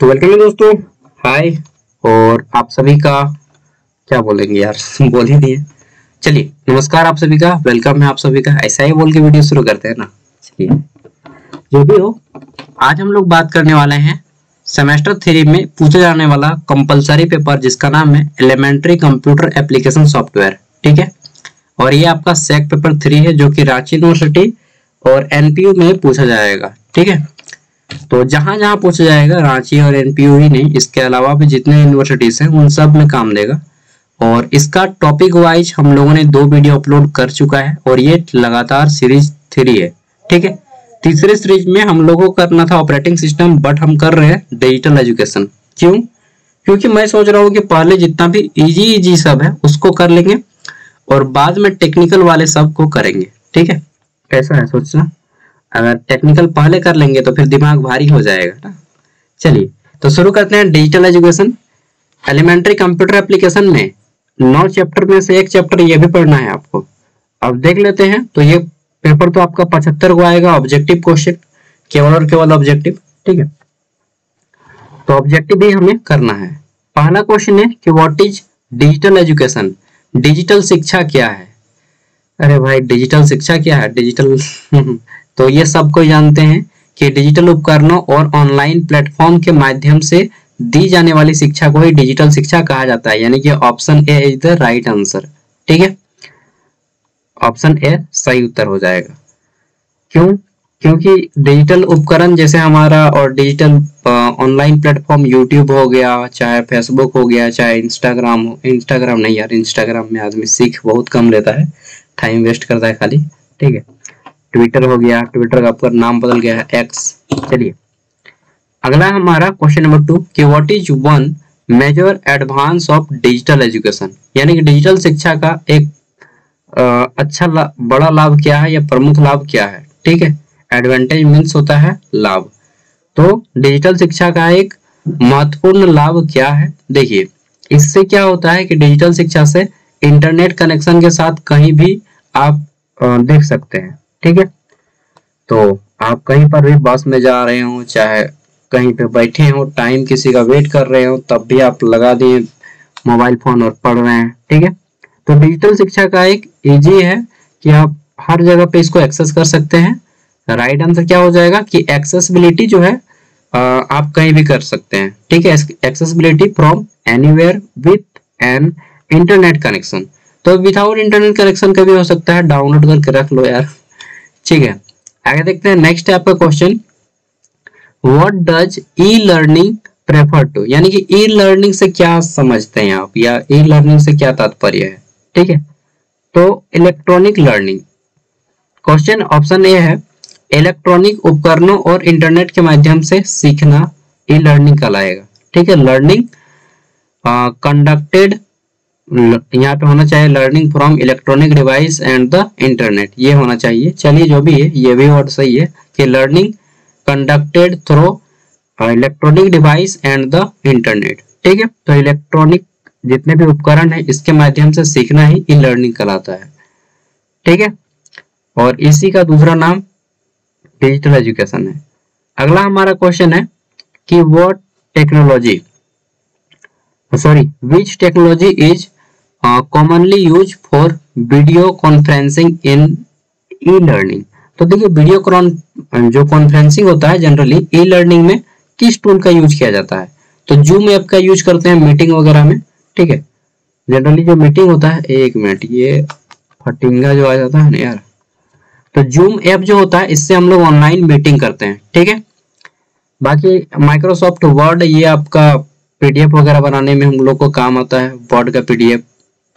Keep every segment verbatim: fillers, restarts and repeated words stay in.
तो वेलकम है दोस्तों, हाय। और आप सभी का क्या बोलेंगे यार, बोल ही दिए। चलिए नमस्कार आप सभी का, वेलकम है आप सभी का। ऐसा ही बोल के वीडियो शुरू करते हैं ना। चलिए जो भी हो, आज हम लोग बात करने वाले हैं सेमेस्टर थ्री में पूछा जाने वाला कंपलसरी पेपर जिसका नाम है एलिमेंट्री कंप्यूटर एप्लीकेशन सॉफ्टवेयर, ठीक है। और ये आपका सेक पेपर थ्री है जो कि रांची यूनिवर्सिटी और एनपीयू में पूछा जाएगा, ठीक है। तो जहां जहां पूछा जाएगा रांची और एनपीयू ही नहीं, इसके अलावा भी जितने यूनिवर्सिटीज हैं उन सब में काम देगा। और इसका टॉपिक वाइज हम लोगों ने दो वीडियो अपलोड कर चुका है और ये लगातार सीरीज थ्री है, ठीक है। तीसरे सीरीज में हम लोगों को करना था ऑपरेटिंग सिस्टम, बट हम कर रहे हैं डिजिटल एजुकेशन। क्यों? क्योंकि मैं सोच रहा हूँ कि पहले जितना भी इजी इजी सब है उसको कर लेंगे और बाद में टेक्निकल वाले सब को करेंगे, ठीक है। ऐसा है सोचना, अगर टेक्निकल पहले कर लेंगे तो फिर दिमाग भारी हो जाएगा ना। चलिए तो शुरू करते हैं digital education. Elementary computer application में नौ चैप्टर में से एक चैप्टर ये भी पढ़ना है आपको। अब देख लेते हैं। तो ये पेपर तो आपका पचहत्तर को आएगा, ऑब्जेक्टिव क्वेश्चन, केवल और केवल ऑब्जेक्टिव, ठीक है। तो ऑब्जेक्टिव भी हमें करना है। पहला क्वेश्चन है कि what is digital education, digital शिक्षा क्या है। अरे भाई डिजिटल शिक्षा क्या है, डिजिटल तो ये सबको जानते हैं कि डिजिटल उपकरणों और ऑनलाइन प्लेटफॉर्म के माध्यम से दी जाने वाली शिक्षा को ही डिजिटल शिक्षा कहा जाता है, यानी कि option A is the right answer, ठीक है। ऑप्शन ए सही उत्तर हो जाएगा। क्यों? क्योंकि डिजिटल उपकरण जैसे हमारा और डिजिटल ऑनलाइन प्लेटफॉर्म यूट्यूब हो गया, चाहे फेसबुक हो गया, चाहे इंस्टाग्राम हो इंस्टाग्राम नहीं यार इंस्टाग्राम में आदमी सीख बहुत कम लेता है, टाइम वेस्ट करता है खाली, ठीक है। ट्विटर हो गया, ट्विटर का आपका नाम बदल गया है एक्स। चलिए अगला हमारा क्वेश्चन नंबर टू कि what is one major advance of digital education, यानी कि डिजिटल शिक्षा का एक Uh, अच्छा ला, बड़ा लाभ क्या है या प्रमुख लाभ क्या है, ठीक है। एडवांटेज मीन्स होता है लाभ। तो डिजिटल शिक्षा का एक महत्वपूर्ण लाभ क्या है, देखिए इससे क्या होता है कि डिजिटल शिक्षा से इंटरनेट कनेक्शन के साथ कहीं भी आप uh, देख सकते हैं, ठीक है। तो आप कहीं पर भी बस में जा रहे हो, चाहे कहीं पे बैठे हो, टाइम किसी का वेट कर रहे हो, तब भी आप लगा दिए मोबाइल फोन और पढ़ रहे हैं, ठीक है। तो डिजिटल शिक्षा का एक इजी है कि आप हर जगह पे इसको एक्सेस कर सकते हैं। राइट आंसर क्या हो जाएगा कि एक्सेसिबिलिटी जो है आप कहीं भी कर सकते हैं, ठीक है। Accessibility from anywhere with an internet connection. तो विदाउट इंटरनेट कनेक्शन का भी हो सकता है, डाउनलोड करके रख लो यार, ठीक है। आगे देखते हैं नेक्स्ट है आपका question what does e learning prefer to, यानी कि ई लर्निंग से क्या समझते हैं आप या ई लर्निंग से क्या तात्पर्य है, ठीक है। तो electronic learning, question option A है इलेक्ट्रॉनिक उपकरणों और इंटरनेट के माध्यम से सीखना ई लर्निंग कहलाएगा, ठीक है। लर्निंग कंडक्टेड यहाँ पे होना चाहिए learning from electronic device and the internet, ये होना चाहिए। चलिए जो भी है ये भी वर्ड सही है कि learning conducted through electronic device and the internet, ठीक है। तो इलेक्ट्रॉनिक जितने भी उपकरण है इसके माध्यम से सीखना ही ई लर्निंग कहलाता है, ठीक है। और इसी का दूसरा नाम डिजिटल एजुकेशन है। अगला हमारा क्वेश्चन है कि what technology sorry which technology is commonly use for video conferencing in e learning. तो देखिए वीडियो कॉन जो कॉन्फ्रेंसिंग होता है जनरली ई लर्निंग में किस टूल का यूज किया जाता है। तो जूम ऐप का यूज करते हैं मीटिंग वगैरह में, ठीक है। जनरली जो मीटिंग होता है, एक मिनट ये फटिंगा जो आ जाता है ना यार, तो जूम ऐप जो होता है इससे हम लोग ऑनलाइन मीटिंग करते हैं, ठीक है। बाकी माइक्रोसॉफ्ट वर्ड ये आपका पीडीएफ वगैरह बनाने में हम लोग को काम आता है, वर्ड का पीडीएफ।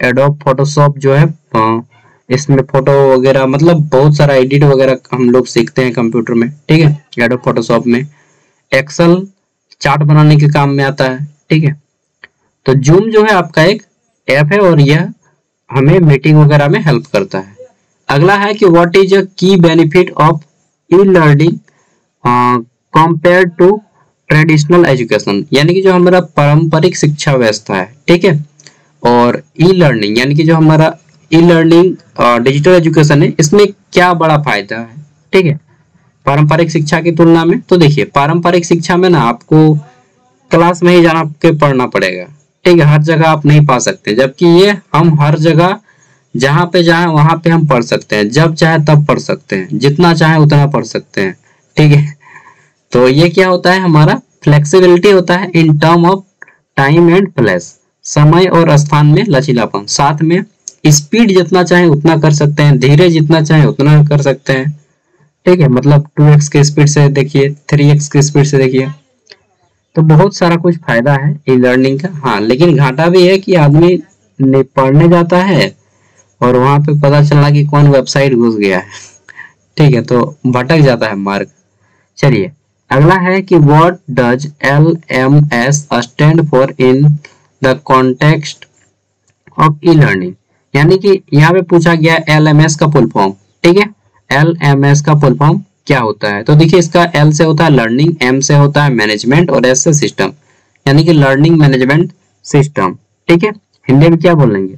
एडोब फोटोशॉप जो है इसमें फोटो वगैरह मतलब बहुत सारा एडिट वगैरह हम लोग सीखते हैं कंप्यूटर में, ठीक है। एडोब फोटोशॉप में एक्सेल चार्ट बनाने के काम में आता है, ठीक है। तो जूम जो है आपका एक ऐप है और यह हमें मीटिंग वगैरह में हेल्प करता है। अगला है कि what is a key benefit of e learning compare to traditional education, यानी कि जो हमारा पारंपरिक शिक्षा व्यवस्था है, ठीक है। और ई लर्निंग यानी कि जो हमारा ई लर्निंग डिजिटल एजुकेशन है इसमें क्या बड़ा फायदा है, ठीक है, पारंपरिक शिक्षा की तुलना में। तो देखिए पारंपरिक शिक्षा में ना आपको क्लास में ही जाना के पढ़ना पड़ेगा, ठीक है, हर जगह आप नहीं पा सकते, जबकि ये हम हर जगह जहाँ पे जाएं वहाँ पे हम पढ़ सकते हैं, जब चाहे तब पढ़ सकते हैं, जितना चाहे उतना पढ़ सकते हैं, ठीक है। तो ये क्या होता है, हमारा फ्लेक्सिबिलिटी होता है in term of time and place, समय और स्थान में लचीलापन, साथ में स्पीड जितना चाहे उतना कर सकते हैं, धीरे जितना चाहे उतना कर सकते हैं, ठीक है, मतलब टू एक्स की स्पीड से देखिए, थ्री एक्स की स्पीड से देखिए। तो बहुत सारा कुछ फायदा है ई लर्निंग का। हाँ, लेकिन घाटा भी है कि आदमी ने पढ़ने जाता है और वहाँ पे पता चला कि कौन वेबसाइट घुस गया है, ठीक है, तो भटक जाता है मार्ग। चलिए अगला है कि what does L M S stand for in the context of e learning, यानी कि यहाँ पे पूछा गया एल एम एस का फुल फॉर्म, ठीक है, एल एम एस का फुल फॉर्म क्या होता है। तो देखिए इसका एल से होता है लर्निंग, एम से होता है मैनेजमेंट और एस से सिस्टम, यानी कि लर्निंग मैनेजमेंट सिस्टम, ठीक है। हिंदी में क्या बोलेंगे,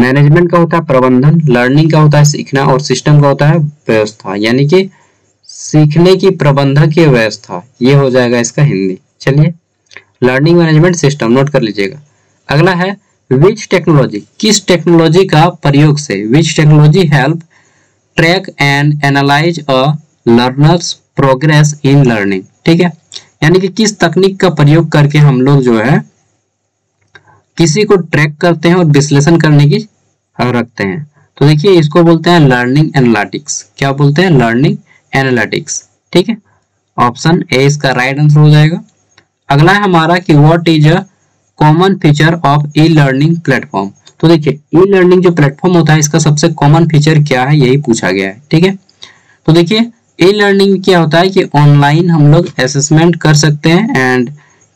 मैनेजमेंट का होता है प्रबंधन, लर्निंग का होता है सीखना और सिस्टम का होता है व्यवस्था, यानी कि सीखने की प्रबंधन की व्यवस्था, ये हो जाएगा इसका हिंदी। चलिए लर्निंग मैनेजमेंट सिस्टम नोट कर लीजिएगा। अगला है विच टेक्नोलॉजी, किस टेक्नोलॉजी का प्रयोग से, which technology help track and analyse a learners progress in learning, ठीक है, यानी कि किस तकनीक का प्रयोग करके हम लोग जो है किसी को ट्रैक करते हैं और विश्लेषण करने की रखते हैं। तो देखिए इसको बोलते हैं लर्निंग एनालिटिक्स, क्या बोलते हैं, लर्निंग एनालिटिक्स, ठीक है, ऑप्शन ए इसका राइट आंसर हो जाएगा। अगला है हमारा कि what is a common feature of e learning platform. तो देखिए ई लर्निंग जो प्लेटफॉर्म होता है इसका सबसे कॉमन फीचर क्या है, यही पूछा गया है, ठीक है। तो देखिए ई लर्निंग क्या होता है कि ऑनलाइन हम लोग असेसमेंट कर सकते हैं एंड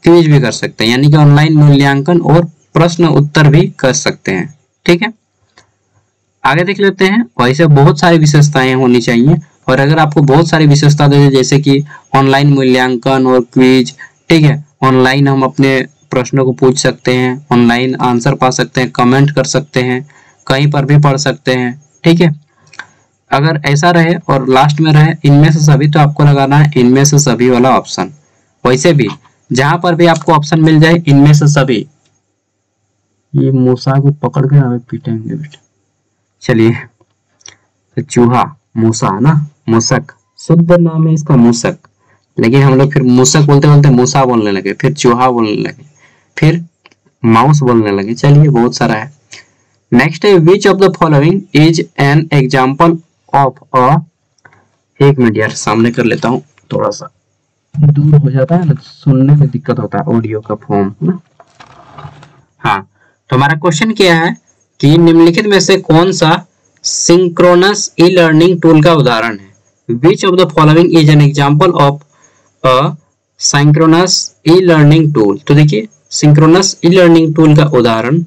क्विज भी कर सकते हैं, यानी कि ऑनलाइन मूल्यांकन और प्रश्न उत्तर भी कर सकते हैं, ठीक है। आगे देख लेते हैं, और ऐसे बहुत सारी विशेषताएं होनी चाहिए, और अगर आपको बहुत सारी विशेषता दे दें जैसे कि ऑनलाइन मूल्यांकन और क्विज, ठीक है, ऑनलाइन हम अपने प्रश्नों को पूछ सकते हैं, ऑनलाइन आंसर पा सकते हैं, कमेंट कर सकते हैं, कहीं पर भी पढ़ सकते हैं, ठीक है, अगर ऐसा रहे और लास्ट में रहे इनमें से सभी, तो आपको लगाना है इनमें से सभी वाला ऑप्शन। वैसे भी जहां पर भी आपको ऑप्शन मिल जाए इनमें से सभी, ये मूसा को पकड़ के हमें पीटेंगे बेटा। चलिए चूहा मूसा ना, मूसक शुद्ध नाम है इसका, मूसक, लेकिन हम लोग फिर मूसक बोलते बोलते मूसा बोलने लगे, फिर चूहा बोलने लगे, फिर माउस बोलने लगे। चलिए बहुत सारा है। नेक्स्ट है which of the following is an example of a, एक मिनट यार सामने कर लेता हूँ, थोड़ा सा दूर हो जाता है, सुनने में दिक्कत होता है ऑडियो का फॉर्म ना। हाँ, तो हमारा क्वेश्चन क्या है कि निम्नलिखित में से कौन सा सिंक्रोनस ई लर्निंग टूल का उदाहरण है। Which of the following is an example of a synchronous e learning tool. तो देखिए सिंक्रोनस ई लर्निंग टूल का उदाहरण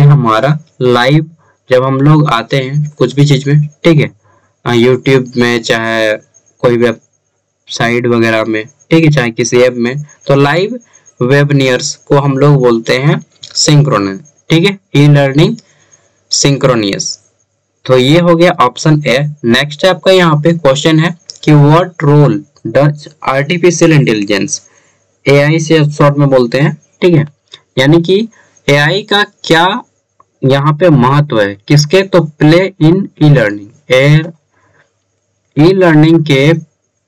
है हमारा लाइव, जब हम लोग आते हैं कुछ भी चीज में, ठीक है, यूट्यूब में चाहे कोई वेबसाइट वगैरह में, ठीक है, चाहे किसी ऐप में, तो लाइव वेबिनार्स को हम लोग बोलते हैं सिंक्रोनस, ठीक है, ई लर्निंग सिंक्रोनियस। तो ये हो गया ऑप्शन ए। नेक्स्ट आपका यहाँ पे क्वेश्चन है कि what role does artificial intelligence, AI से शॉर्ट में बोलते हैं, ठीक है, यानी कि एआई का क्या यहाँ पे महत्व है, किसके, तो play in e learning, e learning के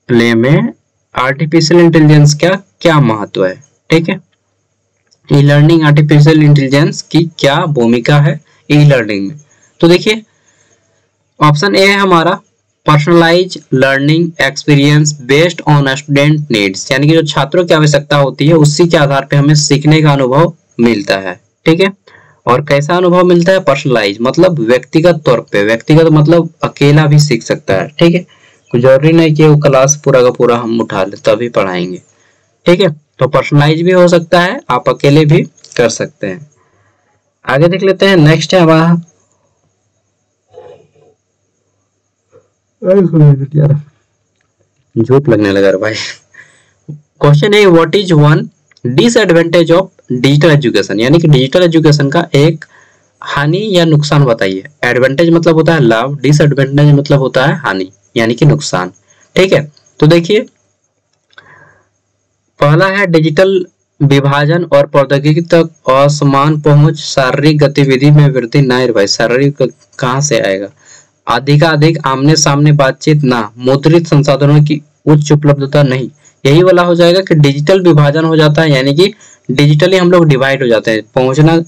प्ले में आर्टिफिशियल इंटेलिजेंस का क्या महत्व है, ठीक है, ई लर्निंग आर्टिफिशियल इंटेलिजेंस की क्या भूमिका है ई लर्निंग में। तो देखिए ऑप्शन ए है हमारा personalise learning experience based on student needs, यानी कि जो छात्रों की आवश्यकता होती है उसी के आधार पे हमें सीखने का अनुभव मिलता है, ठीक है, और कैसा अनुभव मिलता है, पर्सनलाइज मतलब व्यक्तिगत तौर पे, व्यक्तिगत मतलब अकेला भी सीख सकता है, ठीक है, कोई जरूरी नहीं कि वो क्लास पूरा का पूरा हम उठा ले तभी पढ़ाएंगे, ठीक है, तो पर्सनलाइज भी हो सकता है, आप अकेले भी कर सकते हैं। आगे देख लेते हैं। नेक्स्ट है हमारा, झूठ लगने लगा भाई। क्वेश्चन है what is one disadvantage of digital education, यानी कि डिजिटल एजुकेशन का एक हानि या नुकसान बताइए। एडवांटेज मतलब होता है लाभ, डिसएडवांटेज मतलब होता है हानि यानी कि नुकसान, ठीक है। तो देखिए पहला है डिजिटल विभाजन और प्रौद्योगिकी तक असमान पहुंच, शारीरिक गतिविधि में वृद्धि ना। भाई शारीरिक कहाँ से आएगा? अधिकाधिक आमने सामने बातचीत ना, मुद्रित संसाधनों की उच्च उपलब्धता नहीं। यही वाला हो जाएगा कि डिजिटल विभाजन हो जाता है, यानी कि डिजिटली हम लोग डिवाइड हो जाते हैं। पहुंचना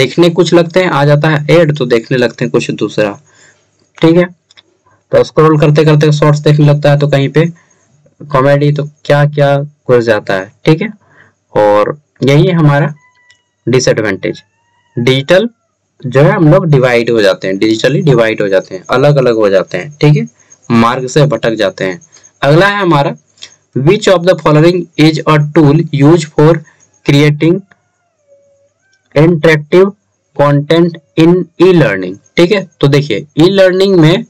देखने कुछ लगते हैं, आ जाता है एड तो देखने लगते हैं कुछ दूसरा, ठीक है। तो स्क्रॉल करते करते शॉर्ट्स देखने लगता है तो कहीं पे कॉमेडी तो क्या क्या घुस जाता है, ठीक है। और यही है हमारा डिसएडवांटेज, डिजिटल जो है हम लोग डिवाइड हो जाते हैं, डिजिटली डिवाइड हो जाते हैं, अलग अलग हो जाते हैं, ठीक है, मार्ग से भटक जाते हैं। अगला है हमारा which of the following is a tool use for creating interactive content in e learning, ठीक है। तो देखिए ई लर्निंग में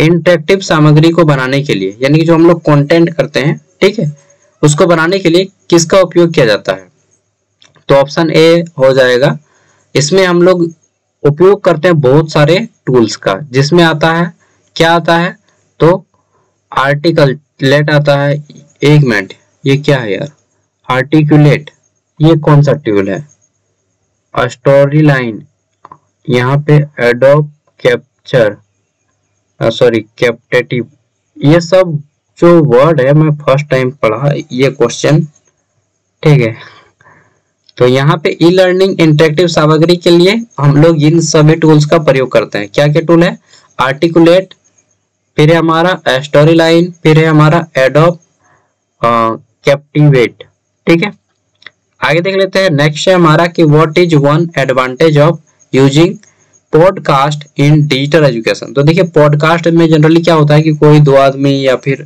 इंटरेक्टिव सामग्री को बनाने के लिए, यानी कि जो हम लोग कंटेंट करते हैं, ठीक है, उसको बनाने के लिए किसका उपयोग किया जाता है? तो ऑप्शन ए हो जाएगा। इसमें हम लोग उपयोग करते हैं बहुत सारे टूल्स का, जिसमें आता है क्या आता है तो आर्टिकुलेट आता है। एक मिनट, ये क्या है यार? आर्टिकुलेट, ये कौन सा टूल है? स्टोरीलाइन, यहाँ पे एडोब कैप्चर सॉरी कैप्टिवेट, ये सब जो वर्ड है मैं फर्स्ट टाइम पढ़ा ये क्वेश्चन, ठीक है। तो यहाँ पे ई लर्निंग इंटरेक्टिव सामग्री के लिए हम लोग इन सभी टूल्स का प्रयोग करते हैं। क्या क्या टूल है? आर्टिकुलेट, फिर है हमारा स्टोरी लाइन, फिर है हमारा एडोब कैप्टिवेट, ठीक है। आगे देख लेते हैं, नेक्स्ट है हमारा कि what is one advantage of using podcast in digital education. तो देखिए पॉडकास्ट में जनरली क्या होता है कि कोई दो आदमी या फिर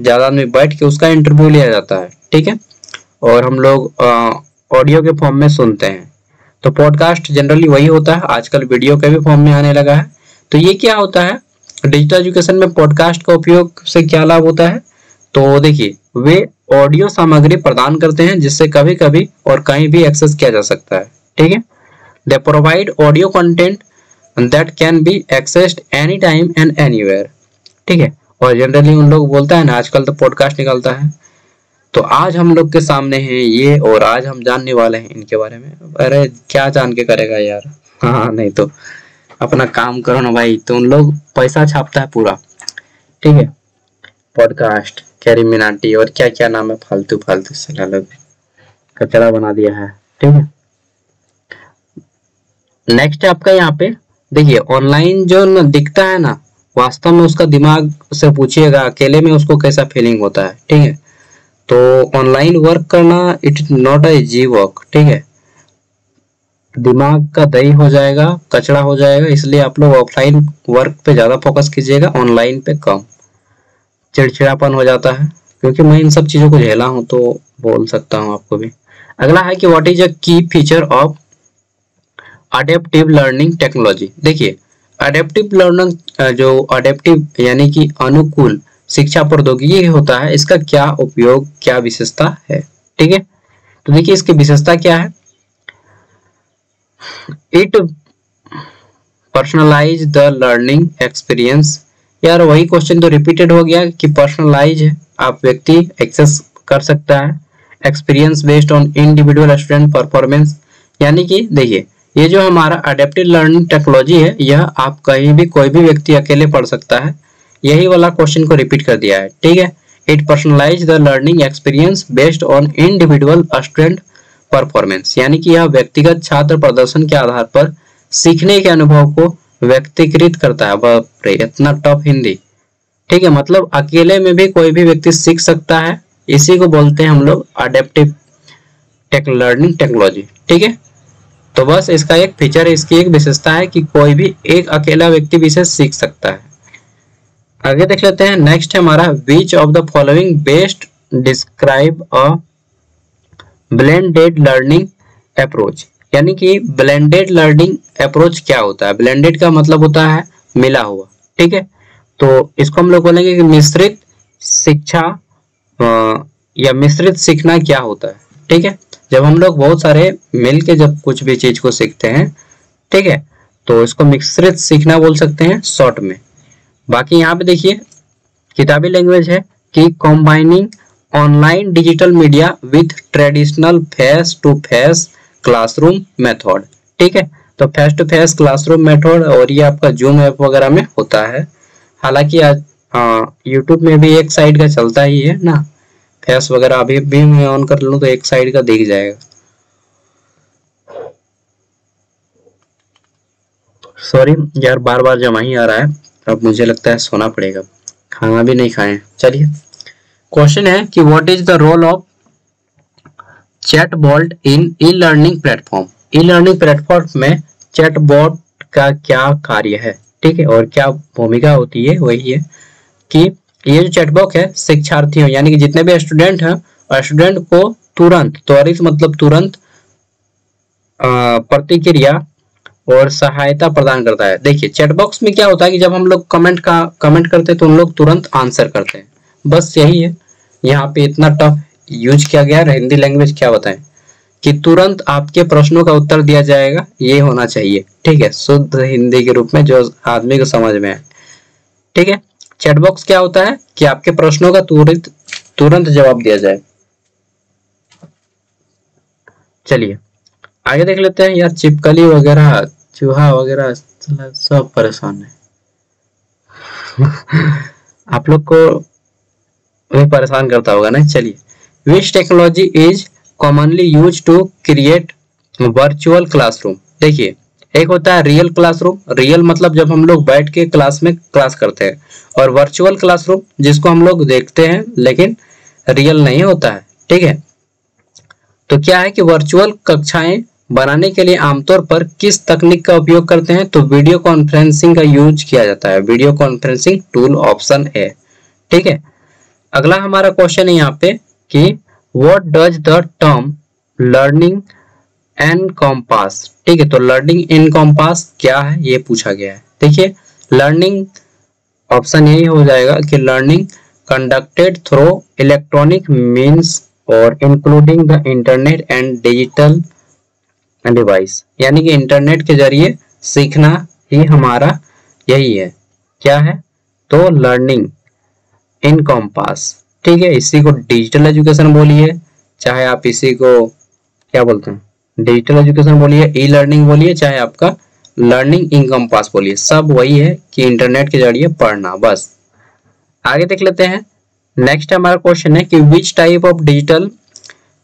ज्यादा आदमी बैठ के उसका इंटरव्यू लिया जाता है, ठीक है, और हम लोग ऑडियो के फॉर्म में सुनते हैं। तो पॉडकास्ट जनरली वही होता है, आजकल वीडियो के भी फॉर्म में आने लगा है। तो ये क्या होता है डिजिटल एजुकेशन में पॉडकास्ट का उपयोग से क्या लाभ होता है? तो देखिए वे ऑडियो सामग्री प्रदान करते हैं जिससे कभी कभी और कहीं भी एक्सेस किया जा सकता है, ठीक है। They provide audio content that can be accessed any time and anywhere, ठीक है। और जनरली उन लोग बोलता है ना, आजकल तो पॉडकास्ट निकलता है। तो आज हम लोग के सामने है ये, और आज हम जानने वाले हैं इनके बारे में। अरे क्या जान के करेगा यार, हाँ नहीं तो अपना काम करो ना भाई। तो उन लोग पैसा छापता है पूरा, ठीक है, पॉडकास्ट कैरिमिनाटी और क्या क्या नाम है, फालतू फालतू से अलग कचरा बना दिया है, ठीक है। नेक्स्ट है आपका यहाँ पे, देखिए ऑनलाइन जो न दिखता है ना, वास्तव में उसका दिमाग से पूछिएगा अकेले में उसको कैसा फीलिंग होता है, ठीक है। तो ऑनलाइन वर्क करना इट नॉट इजी वर्क, ठीक है, दिमाग का दही हो जाएगा, कचरा हो जाएगा। इसलिए आप लोग ऑफलाइन वर्क पे ज्यादा फोकस कीजिएगा, ऑनलाइन पे कम। चिड़चिड़ापन हो जाता है, क्योंकि मैं इन सब चीजों को झेला हूं तो बोल सकता हूं आपको भी। अगला है कि what is a key feature of adaptive learning technology. देखिए अडेप्टिव लर्निंग जो अडेप्टिव यानी कि अनुकूल शिक्षा प्रौद्योगिकी होता है, इसका क्या उपयोग, क्या विशेषता है, ठीक है। तो देखिए इसकी विशेषता क्या है, it personalise the learning experience. यार वही क्वेश्चन तो रिपीटेड हो गया कि पर्सनलाइज है, आप व्यक्ति एक्सेस कर सकता है। Experience based on individual student performance, यानी कि देखिए ये जो हमारा अडेप्टिव लर्निंग टेक्नोलॉजी है, यह आप कहीं भी कोई भी व्यक्ति अकेले पढ़ सकता है। यही वाला क्वेश्चन को रिपीट कर दिया है, ठीक है। It personalise the learning experience based on individual student performance, यानी कि यह व्यक्तिगत छात्र प्रदर्शन के आधार पर सीखने के अनुभव को व्यक्तिकृत करता है। बाप रे इतना टफ हिंदी, ठीक है। मतलब अकेले में भी कोई भी व्यक्ति सीख सकता है, इसी को बोलते हैं हम लोग अडेप्टिव टेक लर्निंग टेक्नोलॉजी, ठीक है। तो बस इसका एक फीचर है, इसकी एक विशेषता है कि कोई भी एक अकेला व्यक्ति भी इसे सीख सकता है। आगे देख लेते हैं, नेक्स्ट है हमारा which of the following best describe a blended learning approach, यानी कि ब्लेंडेड लर्निंग अप्रोच क्या होता है? ब्लेंडेड का मतलब होता है मिला हुआ, ठीक है। तो इसको हम लोग बोलेंगे कि मिश्रित शिक्षा या मिश्रित सीखना क्या होता है, ठीक है। जब हम लोग बहुत सारे मिलके जब कुछ भी चीज को सीखते हैं, ठीक है, तो इसको मिश्रित सीखना बोल सकते हैं शॉर्ट में। बाकी यहाँ पे देखिए किताबी लैंग्वेज है कि combining online digital media with traditional face to face classroom method. ठीक है, तो face to face classroom method, और ये आपका जूम ऐप वगैरह में होता है। हालांकि आज हाँ यूट्यूब में भी एक साइड का चलता ही है ना, फेस वगैरह अभी भी मैं ऑन कर लूँ तो एक साइड का दिख जाएगा। सॉरी यार, बार बार जमा ही आ रहा है, अब मुझे लगता है सोना पड़ेगा, खाना भी नहीं खाए। चलिए, क्वेश्चन है कि what is the role of chatbot in e learning platform. E learning platform में चैटबॉट का क्या कार्य है, ठीक है, और क्या भूमिका होती है। वही है कि ये जो चैटबॉट है, शिक्षार्थियों यानी कि जितने भी स्टूडेंट हैं, स्टूडेंट को तुरंत त्वरित मतलब तुरंत प्रतिक्रिया और सहायता प्रदान करता है। देखिए चैटबॉक्स में क्या होता है कि जब हम लोग कमेंट का कमेंट करते हैं तो उन लोग तुरंत आंसर करते हैं, बस यही है। यहाँ पे इतना टफ यूज किया गया है हिंदी लैंग्वेज, क्या बताएं, कि तुरंत आपके प्रश्नों का उत्तर दिया जाएगा, ये होना चाहिए। ठीक है, शुद्ध हिंदी के रूप में जो आदमी को समझ में आए। ठीक है, चैटबॉक्स क्या होता है कि आपके प्रश्नों का तुरंत तुरंत जवाब दिया जाए। चलिए आगे देख लेते हैं। यार चिपकली वगैरह चूहा वगैरह सब परेशान है आप लोग को भी परेशान करता होगा ना। चलिए, which technology is commonly use to create virtual classroom. देखिए एक होता है रियल क्लासरूम, रियल मतलब जब हम लोग बैठ के क्लास में क्लास करते हैं, और वर्चुअल क्लासरूम जिसको हम लोग देखते हैं लेकिन रियल नहीं होता है। ठीक है, तो क्या है कि वर्चुअल कक्षाएं बनाने के लिए आमतौर पर किस तकनीक का उपयोग करते हैं, तो वीडियो कॉन्फ्रेंसिंग का यूज किया जाता है। वीडियो कॉन्फ्रेंसिंग टूल ऑप्शन है। ठीक है, अगला हमारा क्वेश्चन है यहाँ पे कि what does the term learning encompass. ठीक है, तो लर्निंग इन कॉम्पास क्या है ये पूछा गया है। देखिए लर्निंग ऑप्शन यही हो जाएगा कि learning conducted through electronic means और including the internet and digital device, यानी कि इंटरनेट के जरिए सीखना ही हमारा यही है, क्या है, तो लर्निंग इन कॉम्पास। ठीक है, इसी को डिजिटल एजुकेशन बोलिए, चाहे आप इसी को क्या बोलते हैं, डिजिटल एजुकेशन बोलिए, ई लर्निंग बोलिए, चाहे आपका लर्निंग इन कॉम्पास बोलिए, सब वही है कि इंटरनेट के जरिए पढ़ना। बस आगे देख लेते हैं। नेक्स्ट हमारा क्वेश्चन है कि which type of digital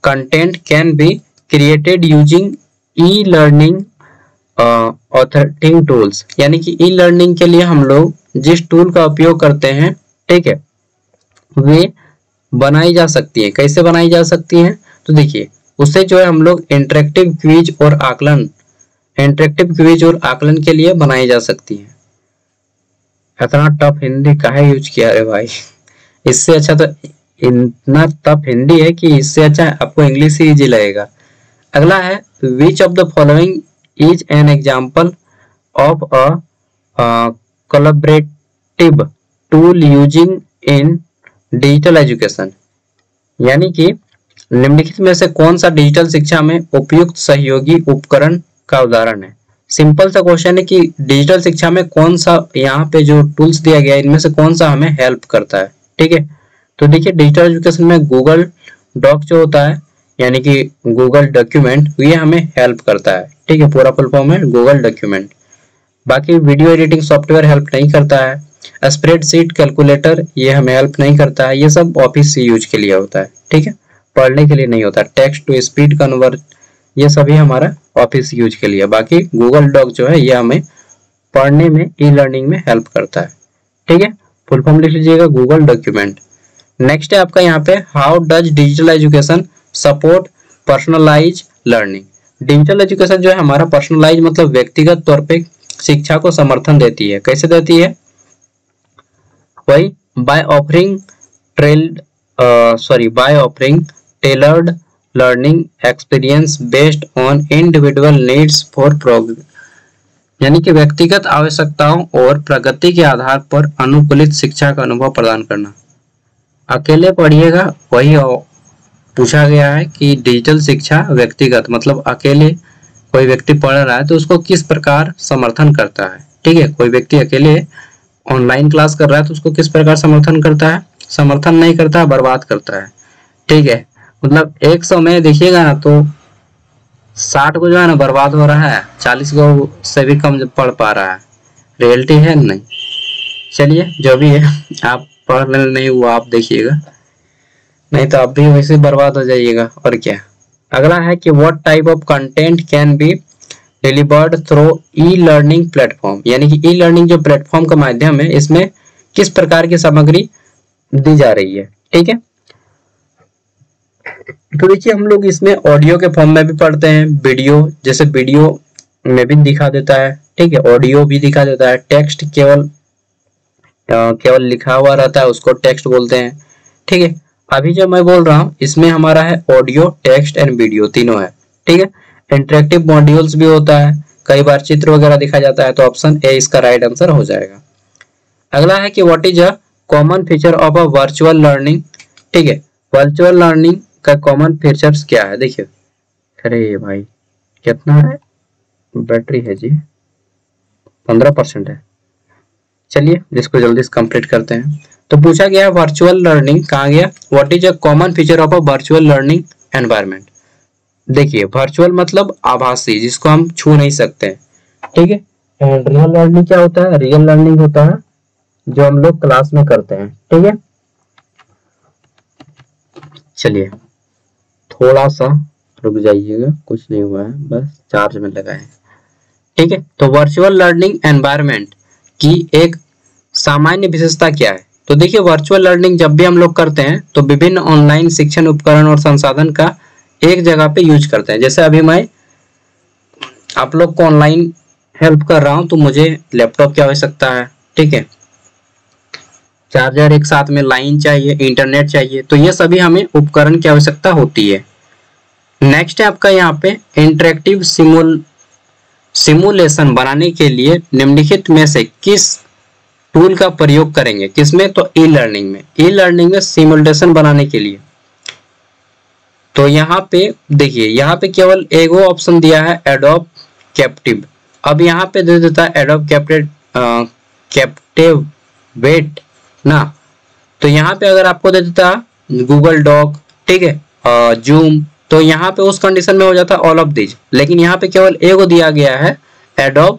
content can be created using e learning authoring tools, यानी कि ई लर्निंग के लिए हम लोग जिस टूल का उपयोग करते हैं, ठीक है, वे बनाई जा सकती है। कैसे बनाई जा सकती है, तो देखिए उसे जो है हम लोग इंटरेक्टिव क्विज और आकलन इंटरेक्टिव क्विज और आकलन के लिए बनाई जा सकती है। इतना टफ हिंदी काहे यूज किया रे भाई, इससे अच्छा तो इतना टफ हिंदी है कि इससे अच्छा आपको इंग्लिश ही इजी लगेगा। अगला है which of the following is an example of a collaborative tool using in digital education, यानी कि निम्नलिखित में से कौन सा डिजिटल शिक्षा में उपयुक्त सहयोगी उपकरण का उदाहरण है। सिंपल सा क्वेश्चन है कि डिजिटल शिक्षा में कौन सा, यहाँ पे जो टूल्स दिया गया है इनमें से कौन सा हमें हेल्प करता है। ठीक है, तो देखिए डिजिटल एजुकेशन में गूगल डॉक्स जो होता है, यानी कि गूगल डॉक्यूमेंट, ये हमें हेल्प करता है। ठीक है, पूरा फुल फॉर्म है गूगल डॉक्यूमेंट। बाकी वीडियो एडिटिंग सॉफ्टवेयर हेल्प नहीं करता है, स्प्रेडशीट कैलकुलेटर ये हमें हेल्प नहीं करता है, ये सब ऑफिस यूज के लिए होता है। ठीक है, पढ़ने के लिए नहीं होता। टेक्स्ट टू स्पीड कन्वर्ट ये सभी हमारा ऑफिस यूज के लिए। बाकी गूगल डॉक जो है ये हमें पढ़ने में, ई लर्निंग में हेल्प करता है। ठीक है, फुल फॉर्म लिख लीजिएगा गूगल डॉक्यूमेंट। नेक्स्ट है आपका यहाँ पे how does digital education support personalise learning. Digital education जो है हमारा पर्सनलाइज मतलब व्यक्तिगत तौर पर शिक्षा को समर्थन देती है। कैसे देती है, वही by offering trailed sorry by offering tailored learning experience based on individual needs for progress, यानी कि व्यक्तिगत आवश्यकताओं और प्रगति के आधार पर अनुकूलित शिक्षा का अनुभव प्रदान करना। अकेले पढ़िएगा, वही पूछा गया है कि डिजिटल शिक्षा व्यक्तिगत मतलब अकेले कोई व्यक्ति पढ़ रहा है तो उसको किस प्रकार समर्थन करता है। ठीक है, कोई व्यक्ति अकेले ऑनलाइन क्लास कर रहा है तो उसको किस प्रकार समर्थन करता है, समर्थन नहीं करता, बर्बाद करता है। ठीक है, मतलब एक सौ में देखिएगा ना तो साठ को जो है ना बर्बाद हो रहा है, चालीस को से भी कम पढ़ पा रहा है। रियलिटी है नहीं। चलिए जो भी है, आप पढ़ नहीं हुआ आप देखिएगा, नहीं तो आप भी वैसे बर्बाद हो जाइएगा। और क्या अगला है कि what type of content can be delivered through e learning platform, यानी कि ई लर्निंग जो प्लेटफॉर्म का माध्यम है इसमें किस प्रकार की सामग्री दी जा रही है। ठीक है, तो देखिए हम लोग इसमें ऑडियो के फॉर्म में भी पढ़ते हैं, वीडियो जैसे वीडियो में भी दिखा देता है, ठीक है, ऑडियो भी दिखा देता है, टेक्स्ट केवल केवल लिखा हुआ रहता है उसको टेक्स्ट बोलते हैं। ठीक है, अभी जो मैं बोल रहा हूँ इसमें हमारा है ऑडियो, टेक्स्ट एंड वीडियो तीनों है। ठीक है, इंटरेक्टिव मॉड्यूल्स भी होता है, कई बार चित्र वगैरह दिखा जाता है, तो ऑप्शन ए इसका राइट आंसर हो जाएगा। अगला है कि what is a common feature of a virtual learning. ठीक है, वर्चुअल लर्निंग का कॉमन फीचर्स क्या है, देखिए अरे भाई कितना है, बैटरी है जी पंद्रह परसेंट है। चलिए इसको जल्दी से कंप्लीट करते हैं। तो पूछा गया वर्चुअल लर्निंग कहाँ गया, what is a common feature of a virtual learning environment. देखिए वर्चुअल मतलब आभासी, जिसको हम छू नहीं सकते हैं। ठीक है, एंड रियल लर्निंग क्या होता है, रियल लर्निंग होता है जो हम लोग क्लास में करते हैं। ठीक है, चलिए थोड़ा सा रुक जाइएगा, कुछ नहीं हुआ है, बस चार्ज में लगाए। ठीक है, तो वर्चुअल लर्निंग एनवायरनमेंट की एक सामान्य विशेषता क्या है, तो देखिए वर्चुअल लर्निंग जब भी हम लोग करते हैं तो विभिन्न ऑनलाइन शिक्षण उपकरण और संसाधन का एक जगह पे यूज करते हैं। जैसे अभी मैं आप लोग को ऑनलाइन हेल्प कर रहा हूं तो मुझे लैपटॉप की आवश्यकता है, ठीक है, चार्जर एक साथ में, लाइन चाहिए, इंटरनेट चाहिए, तो ये सभी हमें उपकरण की आवश्यकता होती है। नेक्स्ट है आपका यहाँ पे इंटरेक्टिव सिमुल सिमुलेशन बनाने के लिए निम्नलिखित में से किस टूल का प्रयोग करेंगे, किसमें, तो ई लर्निंग में। ई लर्निंग में सिमुलेशन बनाने के लिए तो यहाँ पे देखिए यहाँ पे केवल एक वो ऑप्शन दिया है एडोब कैप्टिव, अब यहाँ पे दे देता है एडोब कैप्टिवेट कैप्टिवेट ना, तो यहाँ पे अगर आपको दे देता गूगल डॉक, ठीक है, जूम, तो यहाँ पे उस कंडीशन में हो जाता ऑल ऑफ दीज, लेकिन यहाँ पे केवल एगो दिया गया है एडोब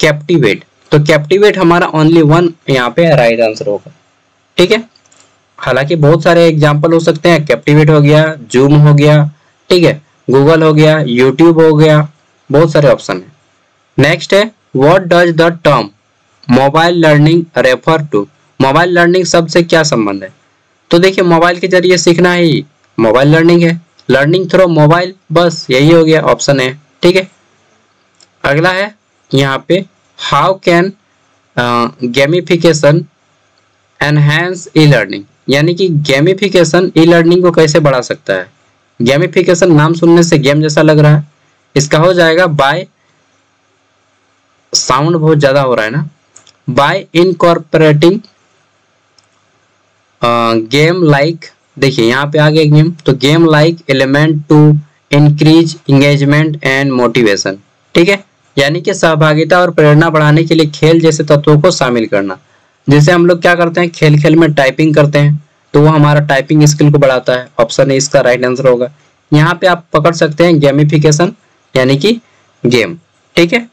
कैप्टिवेट, तो कैप्टिवेट हमारा ओनली वन यहाँ पे राइट आंसर होगा। ठीक है, हालांकि बहुत सारे एग्जाम्पल हो सकते हैं, कैप्टिवेट हो गया, जूम हो गया, ठीक है, गूगल हो गया, यूट्यूब हो गया, बहुत सारे ऑप्शन है। नेक्स्ट है what does the term mobile learning refer to, mobile learning शब्द से क्या संबंध है, तो देखिए मोबाइल के जरिए सीखना ही मोबाइल लर्निंग है, लर्निंग थ्रू मोबाइल, बस यही हो गया ऑप्शन है। ठीक है, अगला है यहाँ पे how can gamification enhance e learning, यानी कि गेमिफिकेशन ई लर्निंग को कैसे बढ़ा सकता है। गेमिफिकेशन नाम सुनने से गेम जैसा लग रहा है, इसका हो जाएगा बाय, साउंड बहुत ज्यादा हो रहा है ना, बाय इनकॉर्पोरेटिंग गेम लाइक, देखिए यहाँ पे आ गया गेम, तो game like element to increase engagement and motivation. ठीक है, यानी कि सहभागिता और प्रेरणा बढ़ाने के लिए खेल जैसे तत्वों को शामिल करना। जैसे हम लोग क्या करते हैं, खेल खेल में टाइपिंग करते हैं, तो वो हमारा टाइपिंग स्किल को बढ़ाता है, ऑप्शन ए इसका राइट आंसर होगा। यहाँ पे आप पकड़ सकते हैं गेमिफिकेशन यानी कि गेम। ठीक है,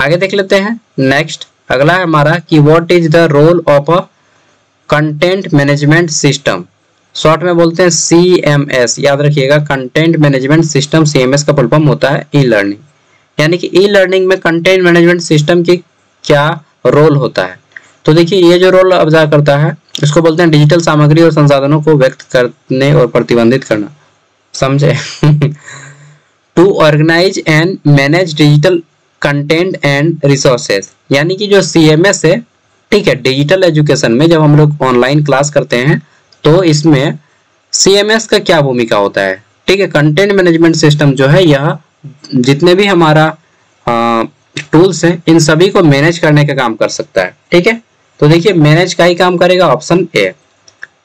आगे देख लेते हैं। नेक्स्ट अगला है हमारा कि what is the role of a content management system, short में बोलते हैं सी एम एस, याद रखिएगा content management system C M S का फुल फॉर्म होता है ई लर्निंग, यानी कि ई लर्निंग में कंटेंट मैनेजमेंट सिस्टम की क्या रोल होता है, तो देखिए ये जो रोल अदा करता है इसको बोलते हैं डिजिटल सामग्री और संसाधनों को व्यक्त करने और प्रतिबंधित करना, समझे, to organise and manage digital content and resources, यानी कि जो सी एम एस है, ठीक है, डिजिटल एजुकेशन में जब हम लोग ऑनलाइन क्लास करते हैं तो इसमें सी एम एस का क्या भूमिका होता है। ठीक है, कंटेंट मैनेजमेंट सिस्टम जो है यह जितने भी हमारा टूल्स हैं इन सभी को मैनेज करने का काम कर सकता है। ठीक है, तो देखिए मैनेज का ही काम करेगा, ऑप्शन ए।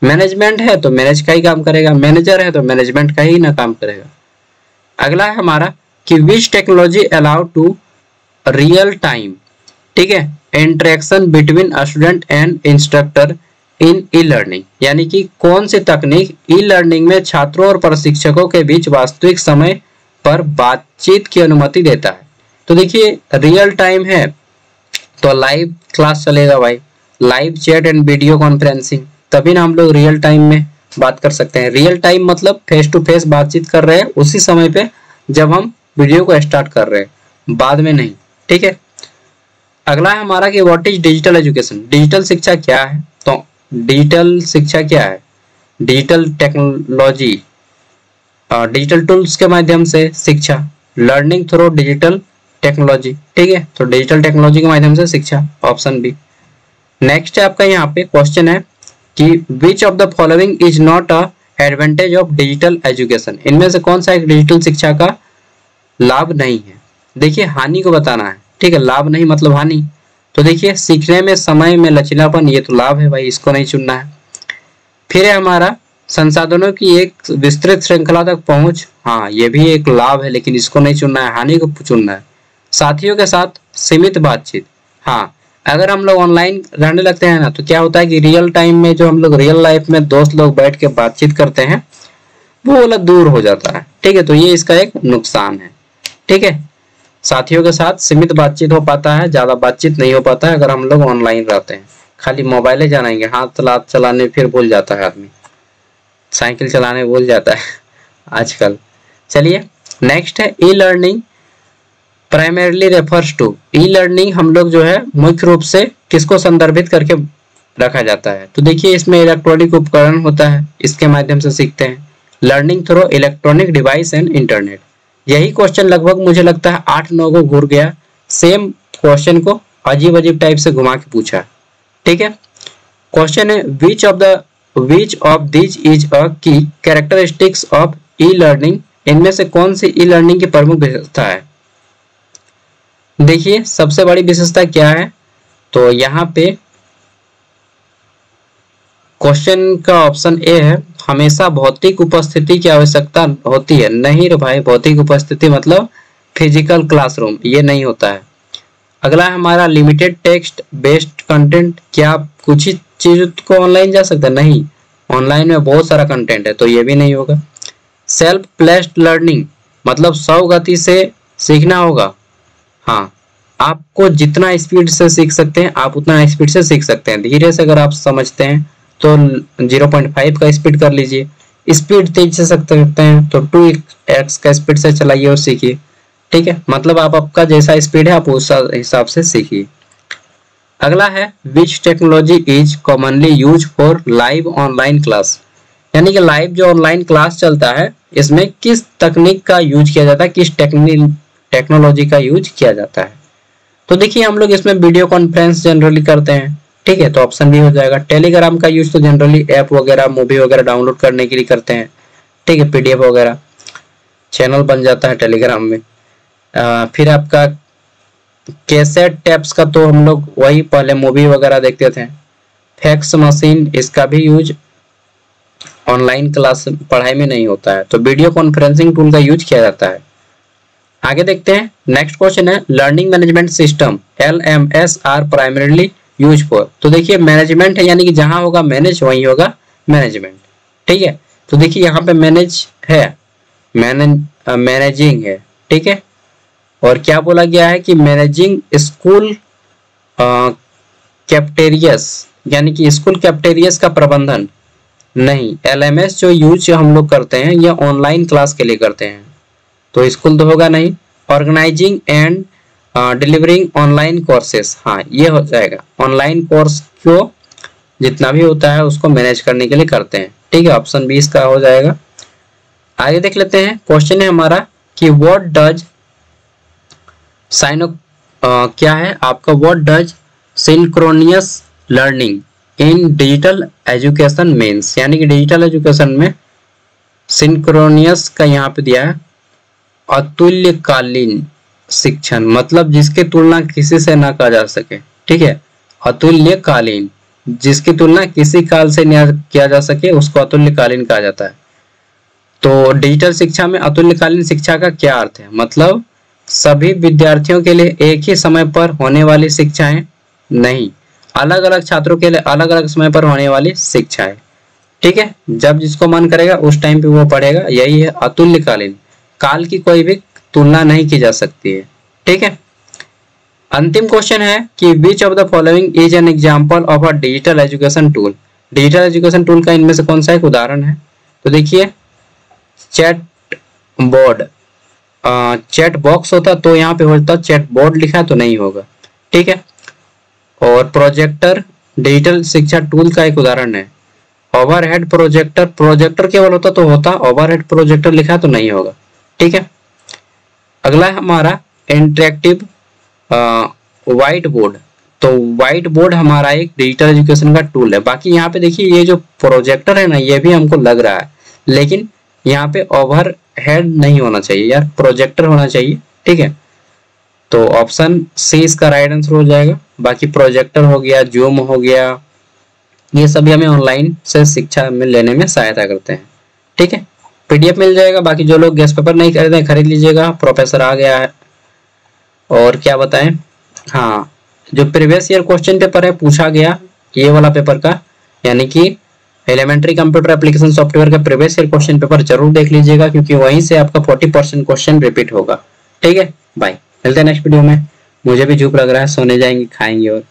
मैनेजमेंट है तो मैनेज का ही काम करेगा, मैनेजर है तो मैनेजमेंट का ही ना काम करेगा। अगला है हमारा कि which technology allow to real time, ठीक है, interaction between student and instructor in e learning, यानी कि कौन सी तकनीक ई लर्निंग में छात्रों और प्रशिक्षकों के बीच वास्तविक समय पर बातचीत की अनुमति देता है। तो देखिए रियल टाइम है तो लाइव क्लास चलेगा भाई, live chat and video conferencing, तभी ना हम लोग रियल टाइम में बात कर सकते हैं। रियल टाइम मतलब फेस टू फेस बातचीत कर रहे हैं उसी समय पे जब हम वीडियो को स्टार्ट कर रहे हैं, बाद में नहीं। ठीक है, अगला है हमारा कि what is digital education, digital शिक्षा क्या है। तो डिजिटल शिक्षा क्या है, डिजिटल टेक्नोलॉजी, डिजिटल टूल्स के माध्यम से शिक्षा, लर्निंग थ्रू डिजिटल टेक्नोलॉजी। ठीक है, तो डिजिटल टेक्नोलॉजी के माध्यम से शिक्षा, ऑप्शन बी। नेक्स्ट है आपका यहाँ पे क्वेश्चन है कि which of the following is not a advantage of digital education, इनमें से कौन सा एक डिजिटल शिक्षा का लाभ नहीं है। देखिए हानि को बताना है, ठीक है, लाभ नहीं मतलब हानि। तो देखिए सीखने में समय में लचीलापन, ये तो लाभ है भाई, इसको नहीं चुनना है। फिर है हमारा संसाधनों की एक विस्तृत श्रृंखला तक पहुंच, हाँ ये भी एक लाभ है लेकिन इसको नहीं चुनना है, हानि को चुनना है। साथियों के साथ सीमित बातचीत, हाँ अगर हम लोग ऑनलाइन रहने लगते हैं ना तो क्या होता है कि रियल टाइम में जो हम लोग रियल लाइफ में दोस्त लोग बैठ के बातचीत करते हैं वो अलग दूर हो जाता है। ठीक है, तो ये इसका एक नुकसान है। ठीक है, साथियों के साथ सीमित बातचीत हो पाता है, ज़्यादा बातचीत नहीं हो पाता है अगर हम लोग ऑनलाइन रहते हैं। खाली मोबाइलें जानेंगे, हाथ चला चलाने फिर भूल जाता है आदमी, साइकिल चलाने भूल जाता है आजकल। चलिए नेक्स्ट है e learning primarily refers to, e learning हम लोग जो है मुख्य रूप से किसको संदर्भित करके रखा जाता है। तो देखिए इसमें इलेक्ट्रॉनिक उपकरण होता है, इसके माध्यम से सीखते हैं, learning through electronic device and internet. यही क्वेश्चन लगभग मुझे लगता है आठ नौ को घूर गया, सेम क्वेश्चन को अजीब अजीब टाइप से घुमा के पूछा। ठीक है, क्वेश्चन है which of the which of this is a key characteristics of e learning, इनमें से कौन सी ई लर्निंग की प्रमुख विशेषता है। देखिए सबसे बड़ी विशेषता क्या है, तो यहाँ पे क्वेश्चन का ऑप्शन ए है, हमेशा भौतिक उपस्थिति की आवश्यकता होती है। नहीं रे भाई, भौतिक उपस्थिति मतलब फिजिकल क्लासरूम, ये नहीं होता है। अगला है हमारा लिमिटेड टेक्स्ट बेस्ड कंटेंट, क्या कुछ ही चीज़ को ऑनलाइन जा सकता है, नहीं, ऑनलाइन में बहुत सारा कंटेंट है तो ये भी नहीं होगा। सेल्फ प्लेस्ड लर्निंग मतलब स्व गति से सीखना होगा, हाँ आपको जितना स्पीड से सीख सकते हैं आप उतना स्पीड से सीख सकते हैं। धीरे से अगर आप समझते हैं तो ज़ीरो पॉइंट फाइव का स्पीड कर लीजिए, स्पीड तेज से सीख सकते हैं तो टू एक्स का स्पीड से चलाइए और सीखिए। ठीक है, मतलब आप आपका जैसा स्पीड है आप उस हिसाब से सीखिए। अगला है which technology is commonly use for live online class, यानी कि लाइव जो ऑनलाइन क्लास चलता है इसमें किस तकनीक का यूज किया जाता है, किस टेक्निक टेक्नोलॉजी का यूज किया जाता है। तो देखिए हम लोग इसमें वीडियो कॉन्फ्रेंस जनरली करते हैं, ठीक है, तो ऑप्शन भी हो जाएगा। टेलीग्राम का यूज तो जनरली ऐप वगैरह मूवी वगैरह डाउनलोड करने के लिए करते हैं, ठीक है, पीडीएफ वगैरह चैनल बन जाता है टेलीग्राम में। आ, फिर आपका कैसेट टैप्स का तो हम लोग वही पहले मूवी वगैरह देखते थे। फैक्स मशीन, इसका भी यूज ऑनलाइन क्लास पढ़ाई में नहीं होता है, तो वीडियो कॉन्फ्रेंसिंग टूल का यूज किया जाता है। आगे देखते हैं, नेक्स्ट क्वेश्चन है learning management system L M S are primarily use for. तो देखिए मैनेजमेंट है, यानी कि जहां होगा मैनेज वहीं होगा मैनेजमेंट। ठीक है, तो देखिए यहाँ पे मैनेज है, मैनेज मैनेजिंग है, ठीक है, और क्या बोला गया है कि मैनेजिंग स्कूल कैफेटेरियास, यानी कि स्कूल कैफेटेरियास का प्रबंधन। नहीं, एल एम एस जो यूज हम लोग करते हैं यह ऑनलाइन क्लास के लिए करते हैं, तो स्कूल तो होगा नहीं। Organising and delivering online courses, हाँ ये हो जाएगा, ऑनलाइन कोर्स को जितना भी होता है उसको मैनेज करने के लिए करते हैं। ठीक है, ऑप्शन बी इसका हो जाएगा। आगे देख लेते हैं, क्वेश्चन है हमारा कि व्हाट डज साइनो क्या है आपका what does synchronous learning in digital education means, यानी कि डिजिटल एजुकेशन में सिंक्रोनियस का यहाँ पे दिया है अतुल्यकालीन शिक्षण, मतलब जिसकी तुलना किसी से ना कहा जा सके। ठीक है, अतुल्यकालीन, जिसकी तुलना किसी काल से ना किया जा सके उसको अतुल्यकालीन कहा जाता है। तो डिजिटल शिक्षा में अतुल्यकालीन शिक्षा का क्या अर्थ है, मतलब सभी विद्यार्थियों के लिए एक ही समय पर होने वाली शिक्षाएं नहीं, अलग अलग छात्रों के लिए अलग अलग समय पर होने वाली शिक्षा है। ठीक है, जब जिसको मन करेगा उस टाइम पे वो पढ़ेगा। यही है अतुल्यकालीन, काल की कोई भी तुलना नहीं की जा सकती है। ठीक है, अंतिम क्वेश्चन है कि which of the following is an example of a digital education tool. Digital education tool का इनमें से कौन सा एक उदाहरण है? तो देखिए, चैटबॉट, चैट बॉक्स होता तो यहाँ पे होता चैटबॉट लिखा तो नहीं होगा। ठीक है, और प्रोजेक्टर डिजिटल शिक्षा टूल का एक उदाहरण है। ओवरहेड प्रोजेक्टर, प्रोजेक्टर केवल होता तो होता, ओवरहेड प्रोजेक्टर लिखा तो नहीं होगा। ठीक है, अगला है हमारा इंटरेक्टिव व्हाइट बोर्ड। तो व्हाइट बोर्ड हमारा एक डिजिटल एजुकेशन का टूल है। बाकी यहाँ पे देखिए, ये जो प्रोजेक्टर है ना, ये भी हमको लग रहा है, लेकिन यहाँ पे ओवर हेड नहीं होना चाहिए यार, प्रोजेक्टर होना चाहिए। ठीक है, तो ऑप्शन सी इसका राइट आंसर हो जाएगा। बाकी प्रोजेक्टर हो गया, जूम हो गया, ये सभी हमें ऑनलाइन से शिक्षा में लेने में सहायता करते हैं। ठीक है, पीडीएफ मिल जाएगा। बाकी जो लोग गैस पेपर नहीं खरीदे खरीद लीजिएगा, प्रोफेसर आ गया है। और क्या बताएं, हाँ, जो प्रीवियस ईयर क्वेश्चन पेपर है पूछा गया, ये वाला पेपर का, यानी कि एलिमेंट्री कंप्यूटर एप्लीकेशन सॉफ्टवेयर का प्रीवियस ईयर क्वेश्चन पेपर जरूर देख लीजिएगा, क्योंकि वहीं से आपका चालीस परसेंट क्वेश्चन रिपीट होगा। ठीक है, बाय, मिलते हैं नेक्स्ट वीडियो में। मुझे भी झूप लग रहा है, सोने जाएंगे, खाएंगे और